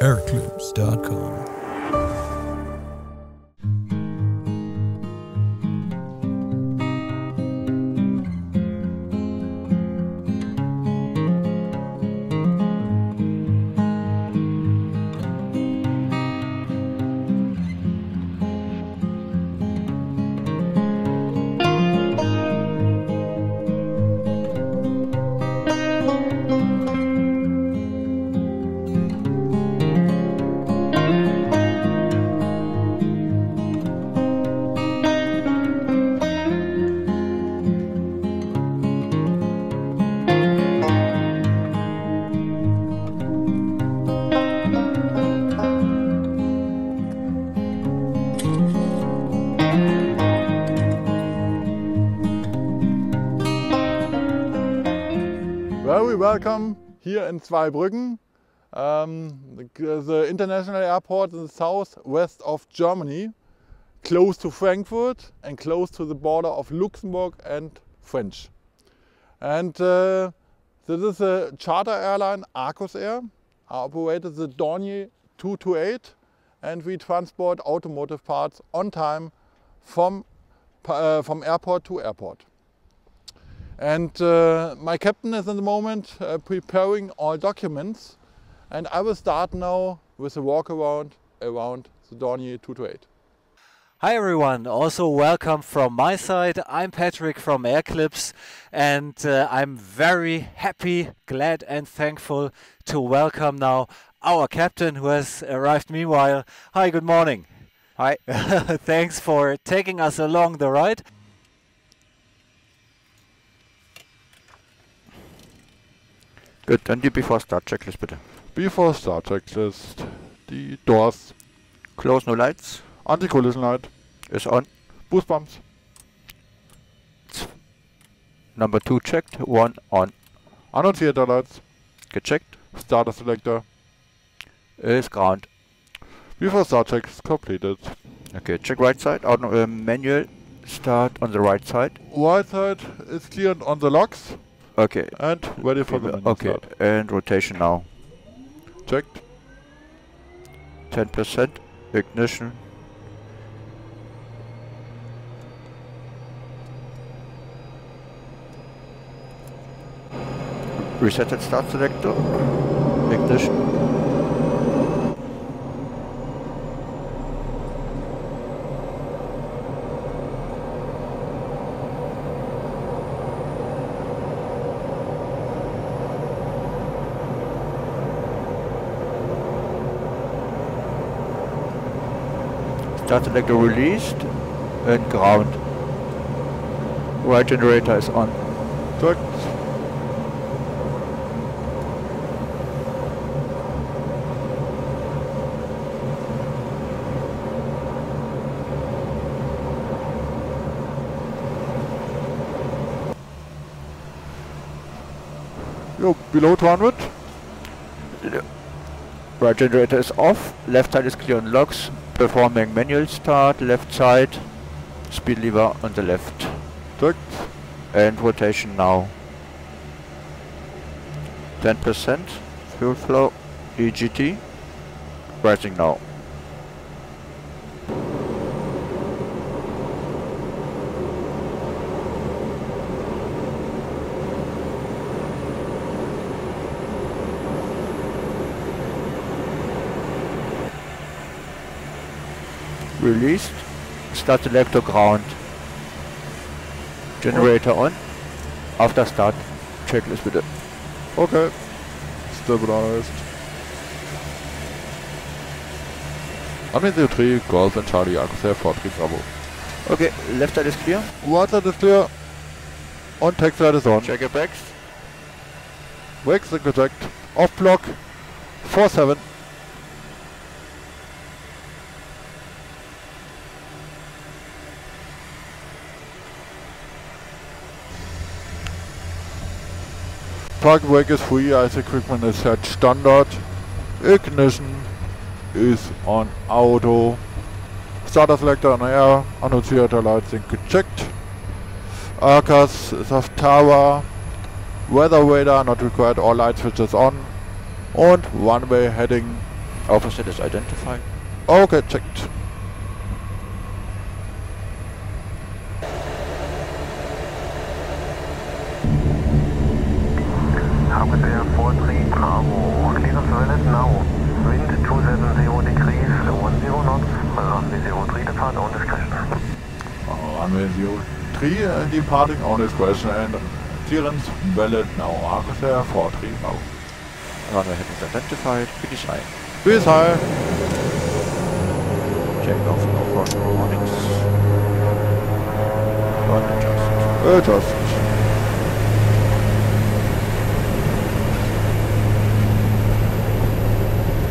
AirClips.com. Very welcome here in Zweibrücken, the international airport in the southwest of Germany, close to Frankfurt and close to the border of Luxembourg and French. And this is a charter airline, Arcus Air. I operated the Dornier 228, and we transport automotive parts on time from airport to airport. And my captain is at the moment preparing all documents, and I will start now with a walk around the Dornier 228. Hi everyone, also welcome from my side. I'm Patrick from AirClips, and I'm very happy, glad and thankful to welcome now our captain who has arrived meanwhile. Hi, good morning. Hi. Thanks for taking us along the ride. Good, dann die Before Start Checklist bitte. Before Start Checklist. Die Doors. Close no lights. Anti-collision light. Is on. Boost bumps. Number 2 checked. 1 on. Annunciator lights. Gecheckt. Starter selector. Is ground. Before Start Check is completed. Okay, check right side. Out, manual start on the right side. Right side is cleared on the locks. Okay. And ready for the menu start. And rotation now. Checked. 10%. Ignition. Resetted start selector. Ignition. Start selector released and ground. Right generator is on. Checked. Yo, below 200. Right generator is off. Left side is clear on locks. Performing manual start, left side, speed lever on the left. Checked. And rotation now. 10%, fuel flow, EGT, rising now. Released, start selector ground, generator on, after start, checklist bitte. Okay, stabilized. I'm in the 3, Golf and Charlie, Arcus Air 43 Bravo. Okay, left side is clear. Right side is clear, on tech side is on. Check it brakes. Brakes and eject, off block, 47. Park brake is free, ice equipment is set standard, ignition is on auto, starter selector on air, annunciator lights checked, Arcus Saftara, weather radar not required, all light switches on, and runway heading Opposite is identified. Okay, checked. Arcus Air 43 Bravo, clear of toilet now. Wind 270 degrees, 10 knots, runway 03 depart on discretion. Runway 03 departing on discretion and clearance valid now. Arcus Air 43 Bravo. Runway heading identified, finish high. Finish high. Check off, no caution warnings. Adjust.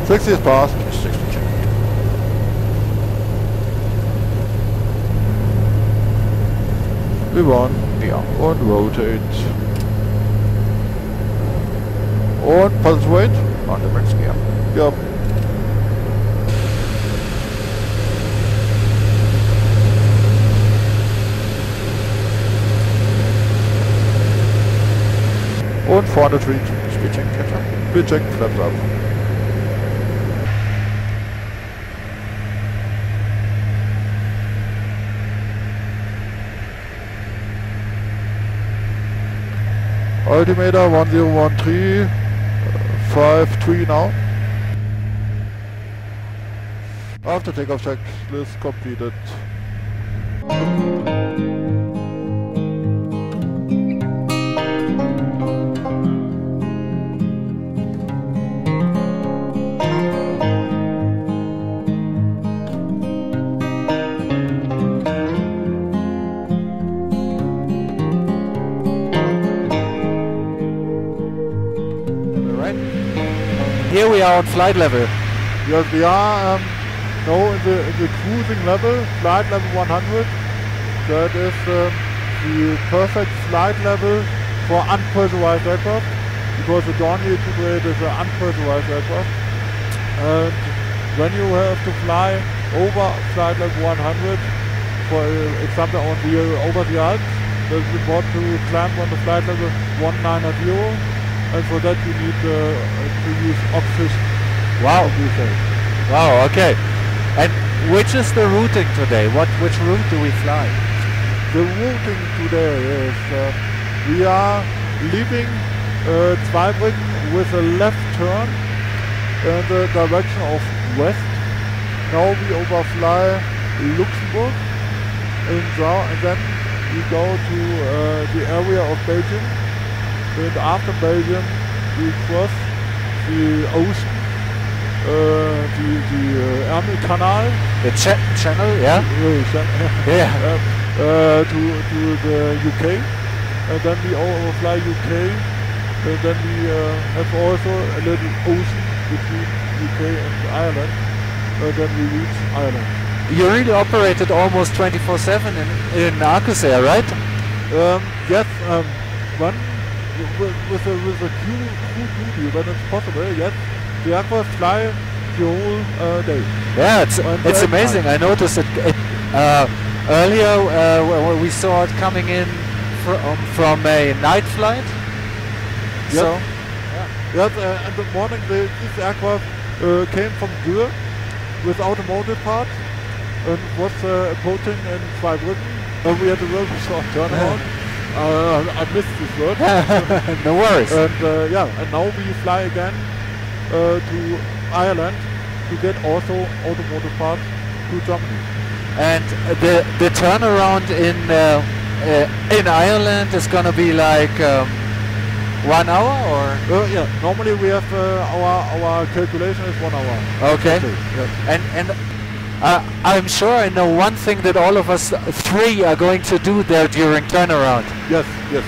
Six is passed. 60 checked. We won. Yeah. And rotate. And pulse weight. On the brakes gear. Yep. And for the treat. Speed check, catch up. Speed check, flaps up. Altimeter 1013, 53 now. After takeoff checklist completed. Here we are on flight level. Yes, we are now in the cruising level, flight level 100. That is the perfect flight level for unpressurized aircraft, because the Dornier 228 is an unpressurized aircraft. And when you have to fly over flight level 100, for example on the over the Alps, it's important to climb on the flight level 190. And for that you need to use Oxus. Wow. Wow, okay. And which is the routing today? Which route do we fly? The routing today is we are leaving Zweibrücken with a left turn in the direction of west. Now we overfly Luxembourg and then we go to the area of Belgium. And after Belgium, we cross the ocean, the Army Canal. The channel, yeah? Yeah. To the UK. And then we overfly UK. And then we have also a little ocean between UK and Ireland. And then we reach Ireland. You really operated almost 24/7 in Arcus Air, right? Yes. With a crew duty, when it's possible, yes, the aircraft fly the whole day. Yeah, it's amazing. I noticed it earlier we saw it coming in from a night flight. Yes. So, in the morning this aircraft came from Dürr with automotive parts and was approaching in Zweibrücken. We had a very short turnaround. I missed this word. No worries. And and now we fly again to Ireland to get also automotive parts to Germany. And the turnaround in Ireland is gonna be like 1 hour or? Yeah. Normally we have our calculation is 1 hour. Okay. Yes. And I'm sure I know one thing that all of us three are going to do there during turnaround. Yes, yes.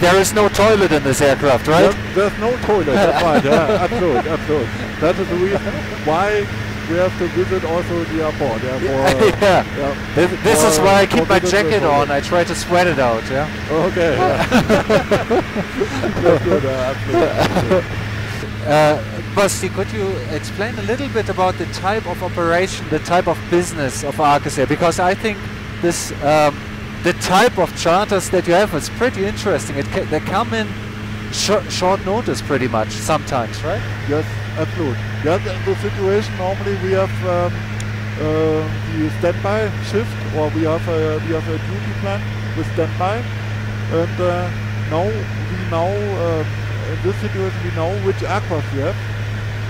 There is no toilet in this aircraft, right? There's no toilet, that's right, yeah, absolutely, absolutely. That is the reason why we have to visit also the airport. Yeah, this is why I keep my jacket on, I try to sweat it out, yeah? Okay, yeah. That's good, absolutely. Basti, could you explain a little bit about the type of operation, the type of business of Arcus Air? Because I think this, the type of charters that you have is pretty interesting. They come in short notice pretty much sometimes, right? Yes, Absolutely. Yeah, the situation normally we have the standby shift, or we have a duty plan with standby, and now in this situation we know which aircraft we have,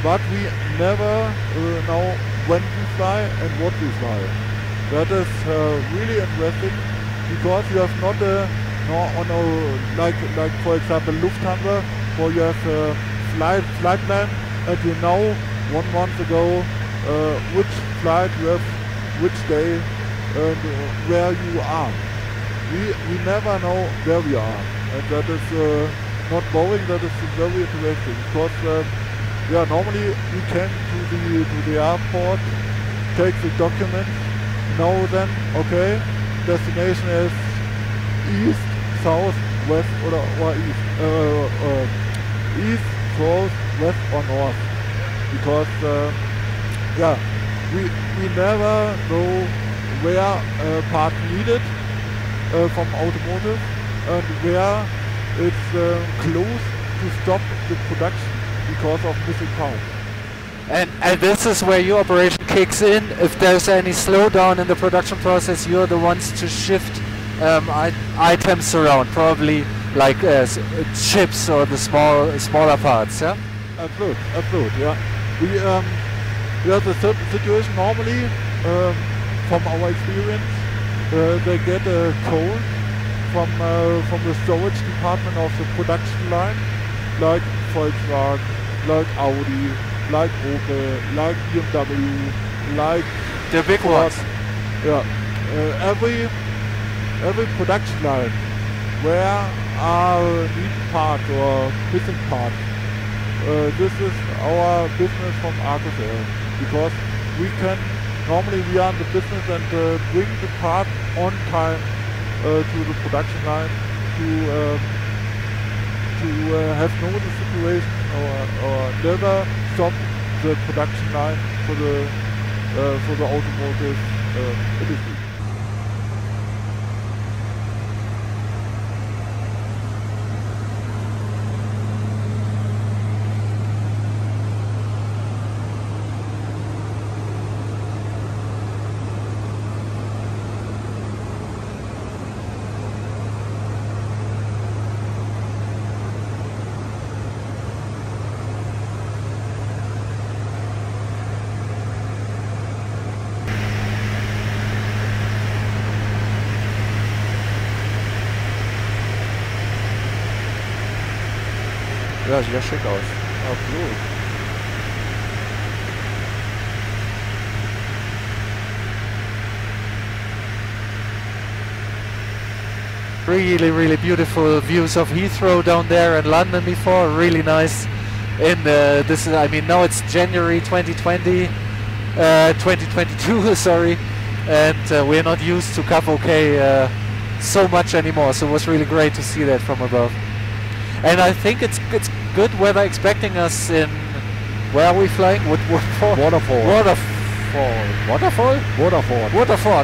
but we never know when we fly and what we fly. That is really interesting, because you have not a like for example Lufthansa, where you have a flight plan, and you know 1 month ago which flight you have, which day, and where you are. We never know where we are, and that is not boring. That is very interesting, because yeah, normally we came to the airport, take the documents, know then okay, destination is east, south, west, or east, east, south, west, or north, because yeah, we never know where part needed from automotive, and where it's close to stop the production because of missing parts. And this is where your operation kicks in. If there's any slowdown in the production process, you're the ones to shift items around, probably like chips or the smaller parts, yeah? Absolutely, yeah. We have the situation normally, from our experience, they get a call from the storage department of the production line, like Volkswagen, like Audi, like Opel, like BMW, like... The big ones. Yeah. Every production line, where are needed parts or missing parts. This is our business from Arcus Air, because we can, normally we are in the business and bring the part on time to the production line to have no situation or never stop the production line for the automotive industry. Ja, sieht ja schick aus. Absolut. Really, really beautiful views of Heathrow down there and London before. Really nice. And this is, I mean, now it's January 2022, sorry. And we're not used to CAFOK so much anymore. So it was really great to see that from above. And I think it's good weather expecting us in, where are we flying? Waterford,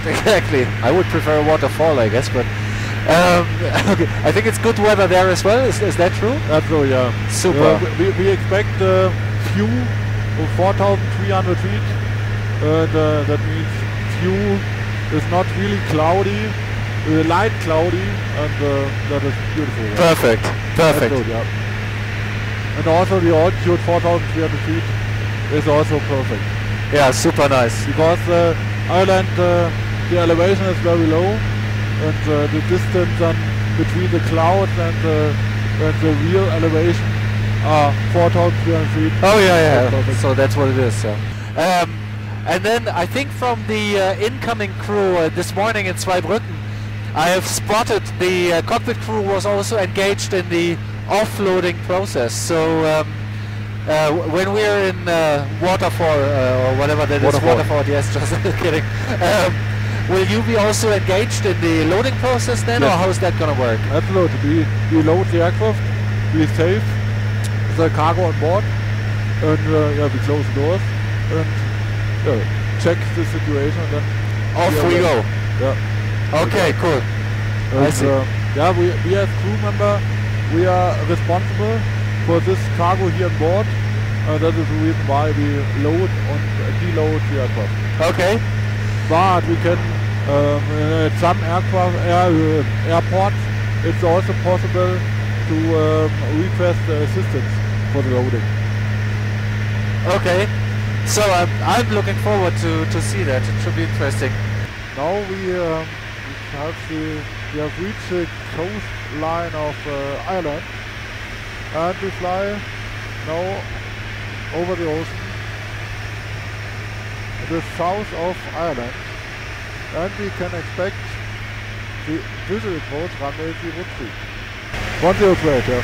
exactly. I would prefer Waterfall, I guess, but okay. I think it's good weather there as well. Is that true? That's true, yeah. Super. Yeah, we expect a few 4,300 feet. That means few is not really cloudy. Light cloudy, and that is beautiful. Yeah. Perfect. Good, yeah. And also the altitude 4,300 feet is also perfect. Yeah, super nice. Because Ireland, the elevation is very low, and the distance between the clouds and the real elevation are 4,300 feet. Oh yeah, yeah. So that's what it is. Yeah. And then I think from the incoming crew this morning in Zweibrücken, I have spotted the cockpit crew was also engaged in the offloading process. So when we're in Waterford or whatever that Waterford. Is, Waterford, yes, just kidding. Will you be also engaged in the loading process then, yes. Or how is that going to work? Absolutely. We load the aircraft, we save the cargo on board, and yeah, we close the doors and check the situation. And then off we go. Yeah. Okay, cool. And, I see. Yeah, we as crew member, we are responsible for this cargo here on board, That is the reason why we load and deload the aircraft. Okay. But we can, at some aircraft airports, it's also possible to request assistance for the loading. Okay. So I'm looking forward to see that. It should be interesting. Now we have reached the coastline of Ireland, and we fly now over the ocean to the south of Ireland, and we can expect the visual approach runway 313. 103, yeah.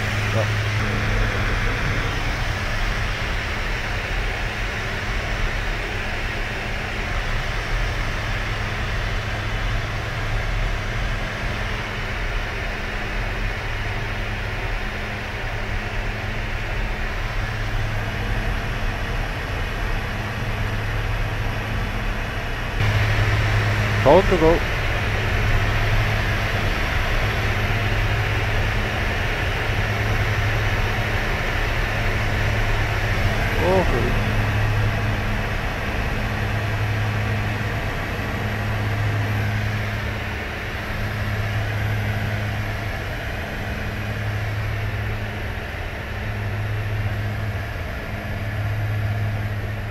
Hold the boat. Okay.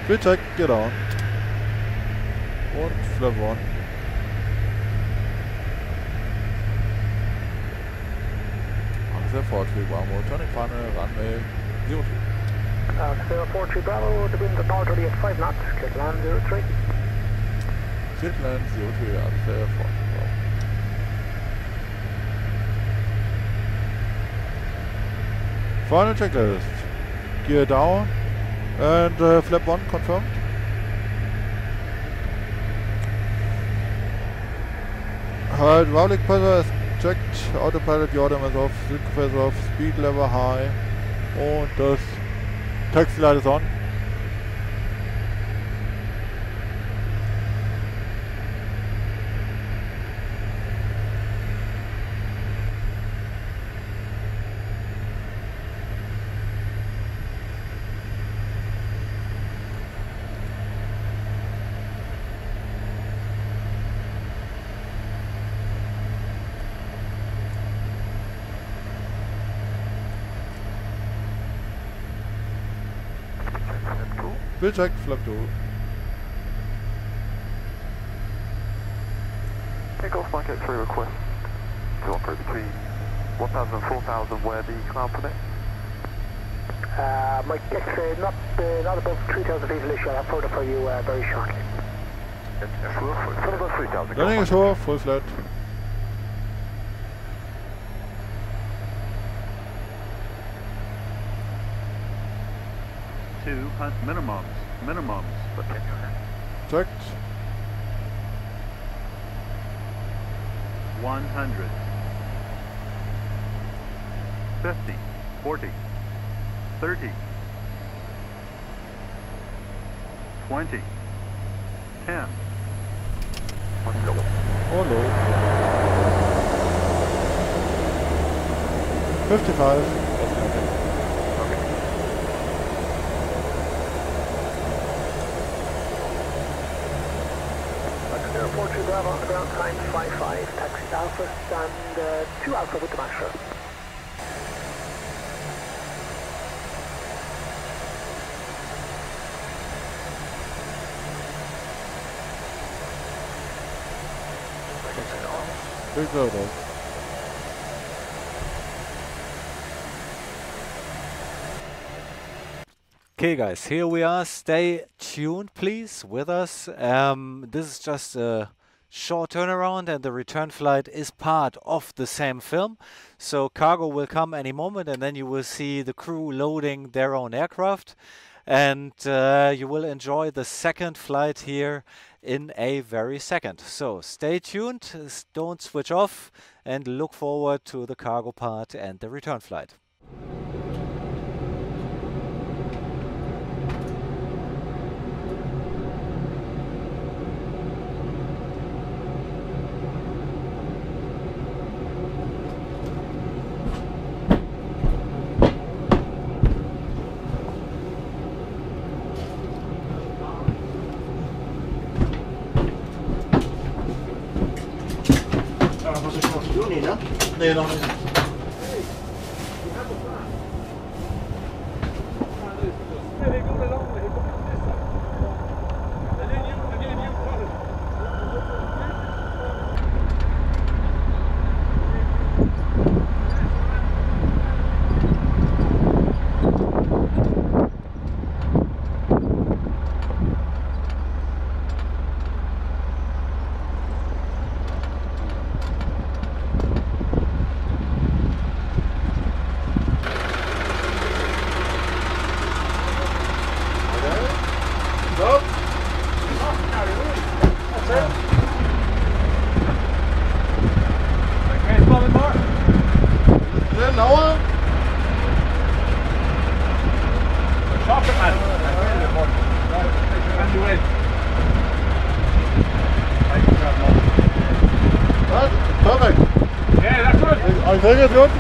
Good check, get on. Und flip on. Fortune Bravo, turning final runway 02. Fortune Bravo, the wind is northerly at 5 knots, Kitland 03. Kitland 03, Arcus Air. Final checklist, gear down and flap 1 confirmed. Hydraulic pressure is checked, Autopilot, Jordan is off, Silkfest off, Speed Lever high, und das Taxi light is on. Bill check, flap 2. Takeoff market 3 request to operate between 1,000 and 4,000 where the cloud permits. Mike, not above 3,000 feet initial, I'll have further for you very shortly. It's 3,000. Running ashore, full flat. Hunt minimums. Checked. 100. 50. 40. 30. 20. 10. Oh no. 55. Bravo on the ground time 55, taxi Alpha, stand 2 Alpha with the Masher. Big loader. Okay guys, here we are, stay tuned please with us. This is just a short turnaround and the return flight is part of the same film, so cargo will come any moment and then you will see the crew loading their own aircraft, and you will enjoy the second flight here in a very second. So stay tuned, don't switch off, and look forward to the cargo part and the return flight. ja? Nee, noch nicht. I think it's good.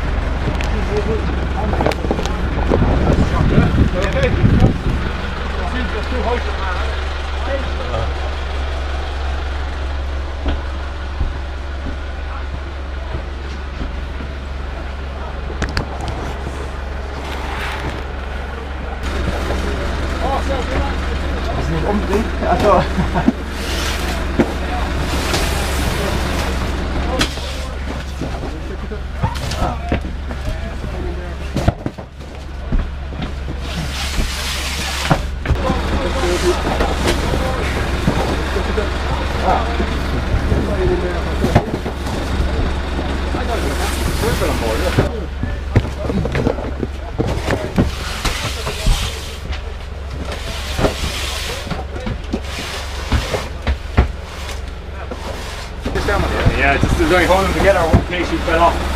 Yeah, just going home to get our one case you fell off.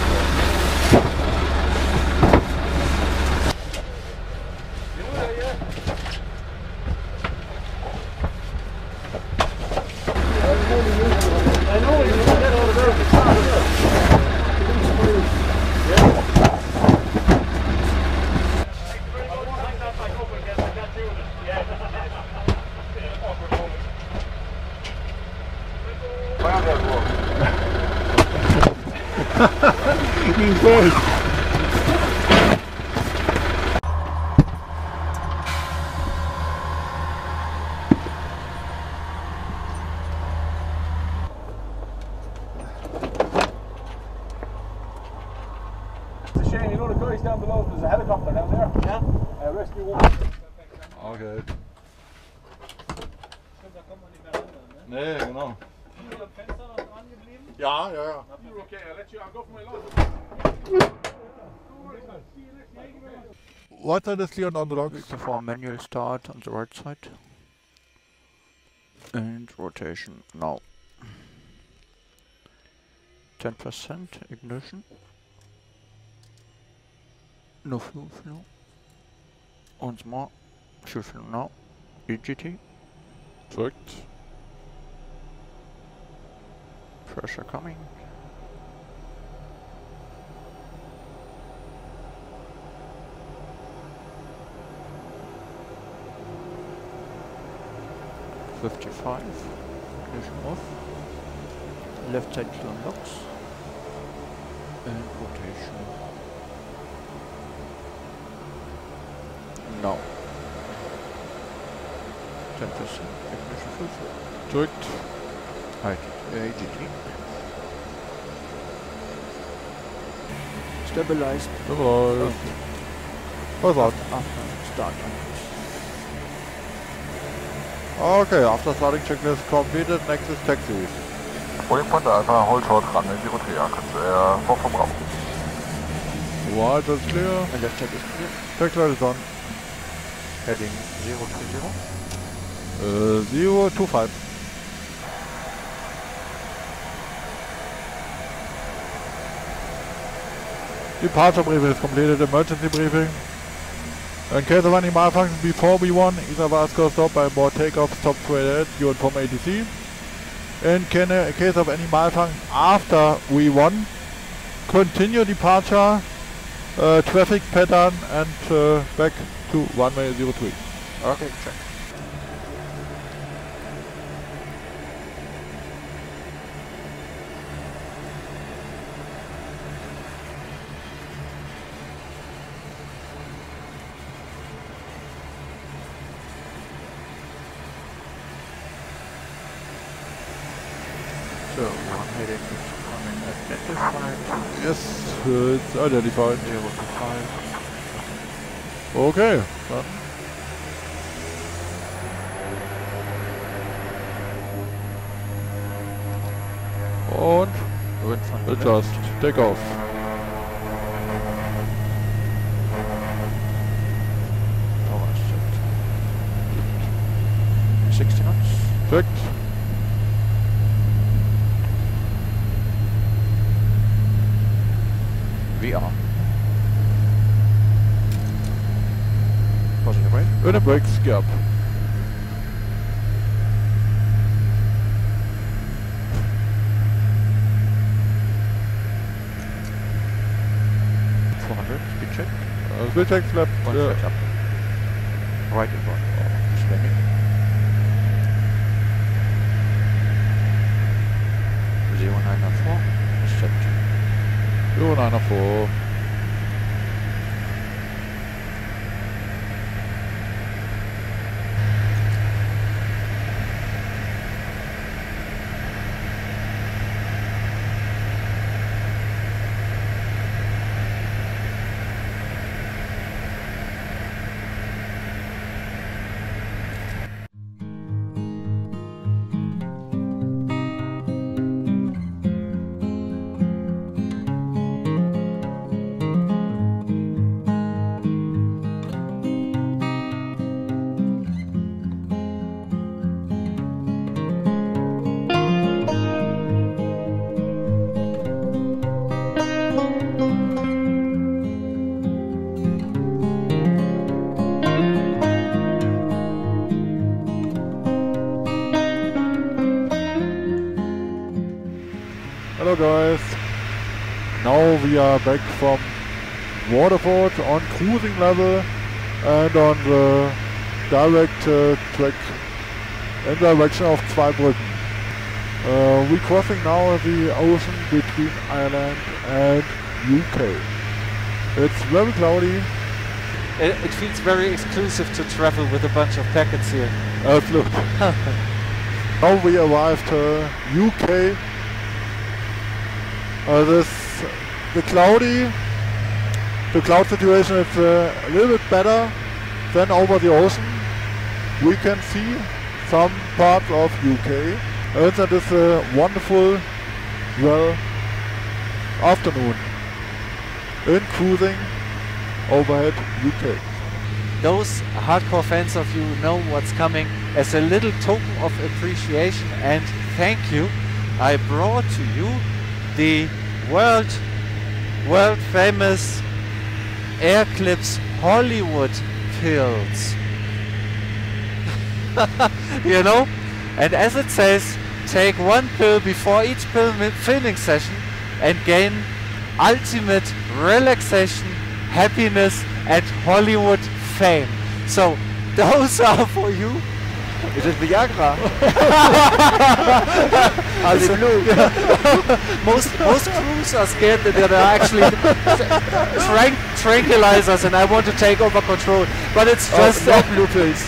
Water is cleared on the lock. So for manual start on the right side. And rotation now. 10% ignition. No fuel flow. Once more. Fuel flow now. EGT. Drückt. Pressure coming. Ignition off, left side clear on locks, and rotation. Now, 10% ignition full flow. Drückt. AGT. Stabilized. Jawohl. Vollfahrt. After start. Okay, after starting checklist completed, next is taxis. Waiting point Alpha, hold short run, in zero three Arcus Air, for from Raum. Right is clear. And left check is clear. Check light is on. Heading 030. 025. Departure briefing is completed, emergency briefing. In case of any malfunction before B1, either Vasco stop by board takeoff, stop credit, you inform ATC. In case of any malfunction after V1, continue departure, traffic pattern and back to runway 03. Okay, check. So, one headache is coming at this side. Yes, it's identified. 025. Okay. Done. Und adjust, take off. Power shift. 60 knots. Checked. We are. Positive brake. Inner brakes gap. Speed check, left, one yeah. Up. Right in front, swinging. Oh, 0994, accept. 0994. Guys, now we are back from Waterford on cruising level and on the direct track in direction of Zweibrücken. We're crossing now the ocean between Ireland and UK. It's very cloudy. It feels very exclusive to travel with a bunch of packets here. Absolutely. Now we arrived to UK. The cloud situation is a little bit better than over the ocean. We can see some parts of UK. And that is a wonderful, well, afternoon in cruising overhead UK. Those hardcore fans of you know what's coming. As a little token of appreciation and thank you, I brought to you the world famous AirClips Hollywood pills. You know? And as it says, take one pill before each filming session and gain ultimate relaxation, happiness and Hollywood fame. So those are for you. Is it Viagra? Are they blue? Most crews are scared that there are actually tranquilizers, and I want to take over control. But it's just no blue pills.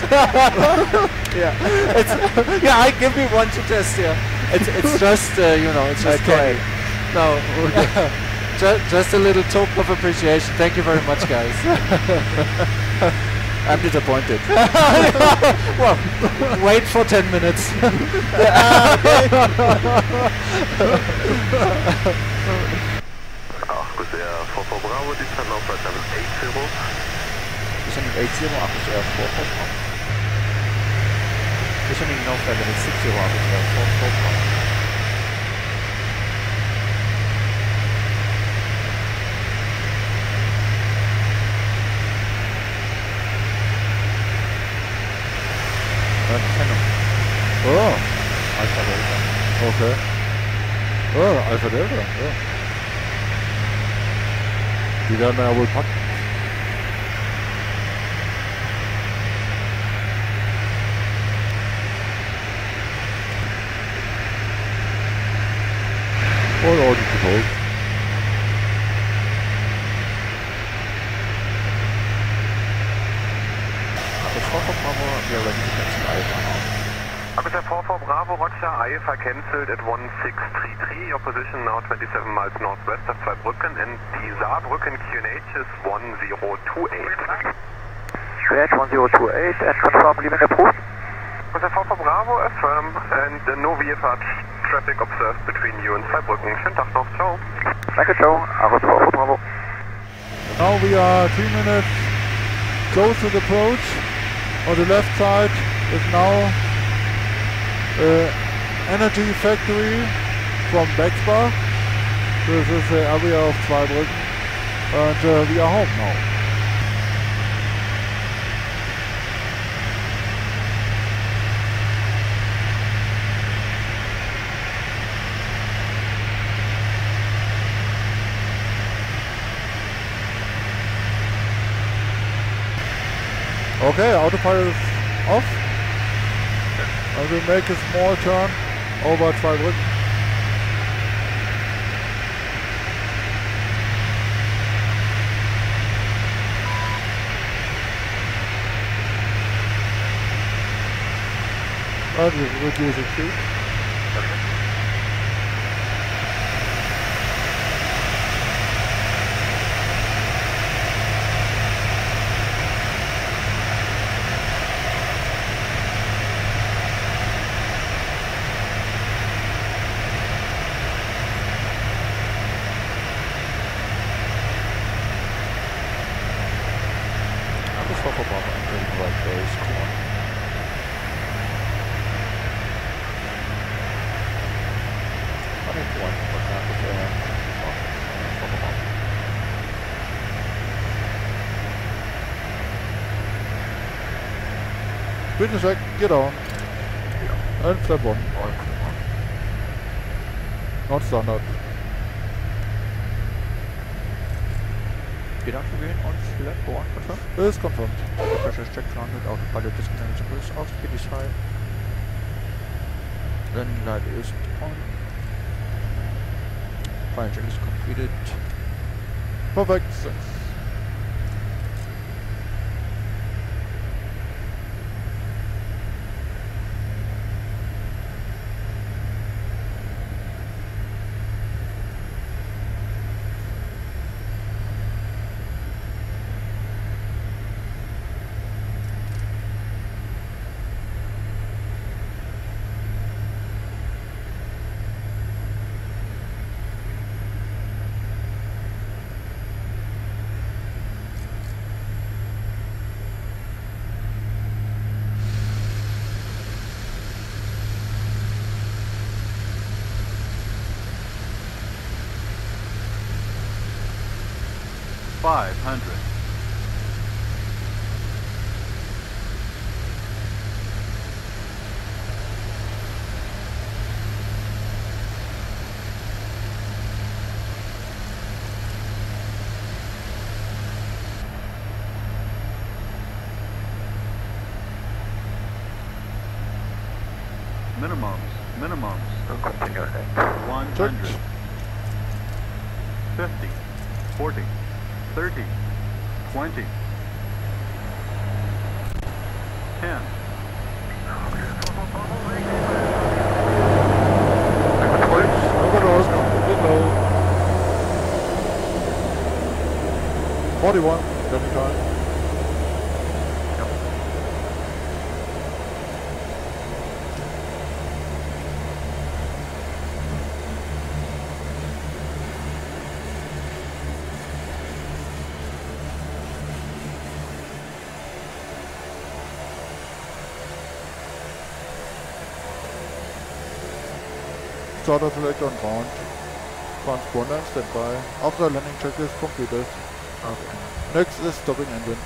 Yeah, I give me one to test. Yeah, it's just you know, it's just okay. No, okay. just a little token of appreciation. Thank you very much, guys. I'm disappointed. Well, wait for 10 minutes. Arcus Air 44 Bravo, descend now flight level 80. Descending 80, Arcus Air 44 Bravo. Descending now flight level 60, Arcus Air 44 Bravo. Oh, Alpha Delta. Okay. Oh, Alpha Delta, yeah. Die werden wir ja wohl packen. Und Audi gebaut. Aber ich hoffe, wir werden die ganzen Alpha haben. Delta 44 Bravo Roger, IFA cancelled at 1633, your position now 27 miles northwest of Zweibrücken, and the Saarbrücken QNH is 1028. QNH 1028, and confirm leaving approved. Delta 44 Bravo, affirm, and no VFR traffic observed between you and Zweibrücken. Schönen Tag noch, ciao. Danke, ciao, Arcus Air, Bravo. Now we are 3 minutes close to the approach, on the left side is now energy factory from Bexbach. This is the area of Zweibrücken, and we are home now. Okay, autopilot is off. I will make a small turn over Zweibrücken. And we reduce the speed. Business check, get on. Yeah. And flap on. Not standard. Gedanken gehen on flap on, confirmed? Is confirmed. The pressure is checked, grounded, autopilot disconnected, boost off, speed is high. Then light is on. Fire check is completed. Perfect, thanks. Minimums. 100, 50, 40, 30, 20, 10. Low. 41. Good time. Starter select on ground. Transponder standby. After landing check is completed. Okay. Next is stopping engine.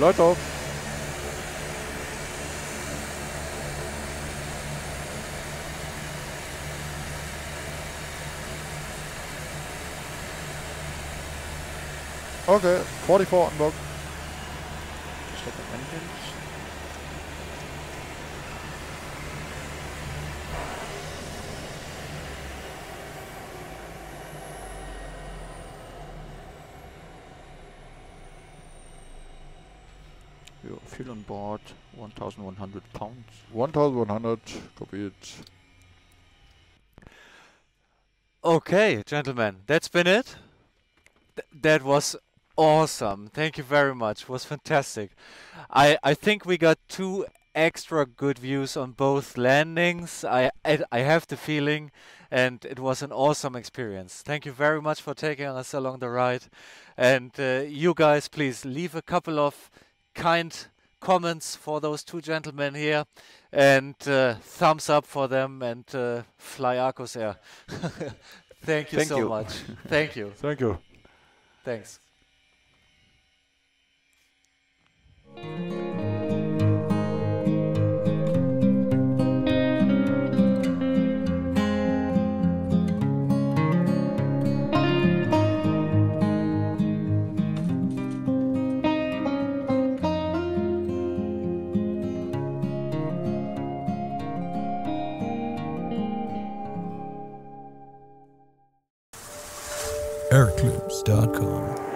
Lights off. Okay, 44 on board. Stop the engines. Fuel on board, 1,100 pounds. 1,100, copy it. Okay, gentlemen, that's been it. That was awesome. Thank you very much. It was fantastic. I think we got two extra good views on both landings. I have the feeling, and it was an awesome experience. Thank you very much for taking us along the ride. And you guys, please leave a couple of kind comments for those two gentlemen here, and thumbs up for them, and fly Arcus Air. Thank you so much. Thank you. Thank you. Thanks. AirClips.com